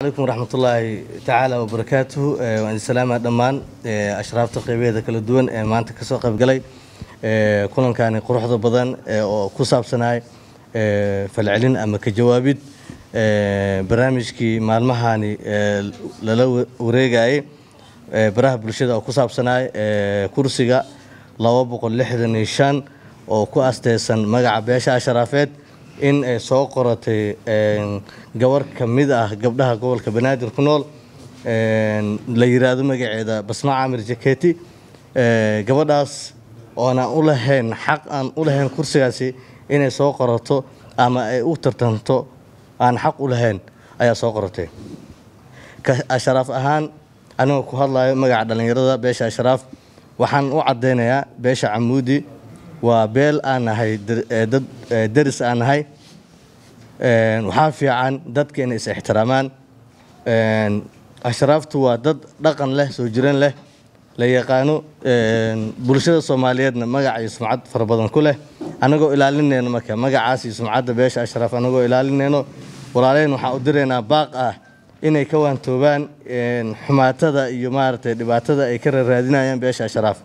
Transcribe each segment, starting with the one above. عليكم ورحمة الله تعالى وبركاته وعند السلامة دمان أشراف تقريبية ذاك الدون ما أنت كسوق بقلي كلن كان قروح ضبضان وكسب صناعي فالعلن أما كجوابد برامج كي مع المهاني للو ورجعي براه برشيد أو كسب صناعي كرسيجا لوابق اللحد النيشان أو كأستيسن مجع بيش أشرافات إن سو قرتي جوار كميدة قبلها قول كبنادر كنول ليرادو مجعيدا بس ما عامر جكيتي قبل داس أنا أولهن حق أن أولهن كرسياسي إن سو قرتو أما أوترتنتو أن حق أولهن أي سو قرتي كأشراف أهان أنا كهلا مجعدا ليرادا بيش أشراف وحن وعدينا يا بيش عمودي وبيل أنا هاي درس أنا هاي وحافي عن ضد كنيس احترامان أشرفت وضد رقم له سجرين له ليقانو برشة الصوماليات نمجع يسمعت فربضن كله أنا جو إلى لين إنه مكان مجع عاس يسمعت بيش أشرف أنا جو إلى لين إنه ورالين وحقدرنا باقة إن يكون توبان حماتدا يمارته دباتدا يكرر هذينا يوم بيش أشرف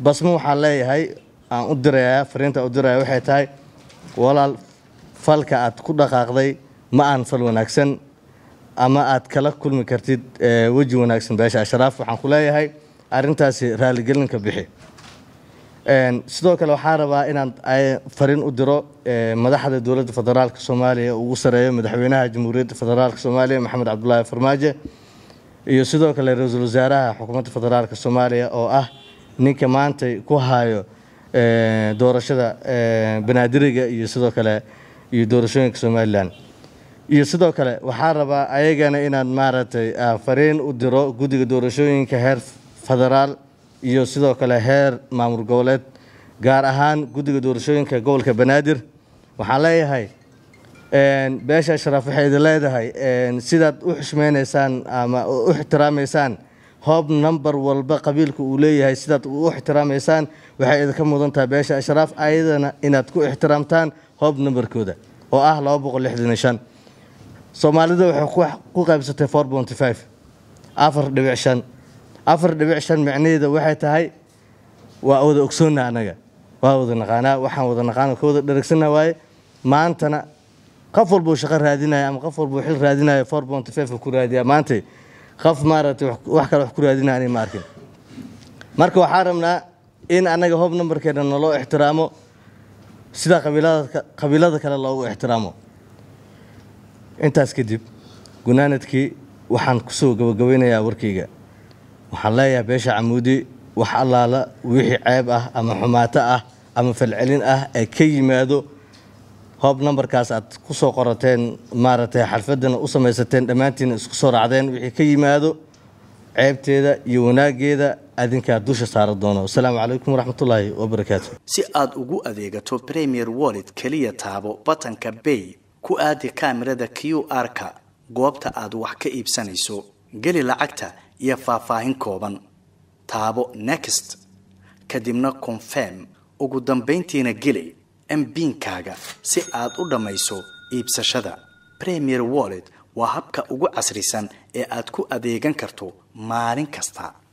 بس مو حالي هاي أنا أدريها فرينت أدريها وحيت هاي ولا فلكة أتكون قاعدة ما أنفل ونكسن أما أتكلم كل مكرتيد وجه ونكسن بيش أشراف وحنقولها هاي أرنتاس رالي جلنا كبيحي صدق لو حاربا إن فرين أدرى مدحد الدولة الفدرالية الصومالية ووصرية مدحوينها جمهورية الفدرالية الصومالية محمد عبد الله فرماجة يصدق لرئيس الوزراء حكومة الفدرالية الصومالية أو ninka maanta ku haayo doorashada banaadiriga iyo sidoo kale iyo doorashooyinka Soomaaliland iyo sidoo kale waxa raba ayagana inaad maartay fareen u diro gudiga doorashooyinka heer federaal iyo sidoo kale heer maamul goboleed gaar ahaan gudiga doorashooyinka gobolka Banaadir waxa leeyahay beesha Ashraf waxay leedahay sidaad u xushmeenaysaan ama u ixtiraameysaan هوب نمبر والبقبيل كولية هاي سدات واحترام إنسان وحيد كم وضنتها بيش أشراف أيضا إن تكون احترامتان هوب نمبر كودا وأهل أبوق اللي حد نشان صوماليدا وحقوق حقوقها بستة فورب ونتفايف أفر دبيعشان معنيدا وحيد هاي وأود أكسونا أنا جا وأود نقانا وحود نقانا كود دركسنا واي ما أنتنا قفل بوشقر هادينا يا أم قفل بوحيل هادينا فورب ونتفايف الكورة هادية ما أنتي خاف مارت وحكر وحكر هذين أنا ماركين ماركو حارمنا إن أنا جهوب نمبر كده إن الله احترامه سدا قبيلات كلا الله احترامه أنت أسكتيب جنانتك وحن كسو جوينا يا وركيجا وحلا يا بيش عمودي وحلا لا ويح عيبه أما حماته أما في العلن أكيد ما هذا هوب نمبر كاسات كسو قرتين مارتي حلفدنا أسمى ستين دمانتين كسور عدين وحكي ماذا عيبتي ذا يوناقي ذا أذن كادوش صار الدونا والسلام عليكم ورحمة الله وبركاته. سياد أجو أذيعته بريمير والد كلية تابو بطن كبي كأدي كاميرا ذا كيو أركا جوابته أدو حكي بسنيسو قلي لعكته يفافاهن كوبن تابو نكست كدمنا كونفيرم أجو دمبينتين قلي أم بين كاجا سعاد ودمايسو إبسا شدا بريمير والد وهبك أجو عسريسان إعادكو أديجان كرتو مارين كستا.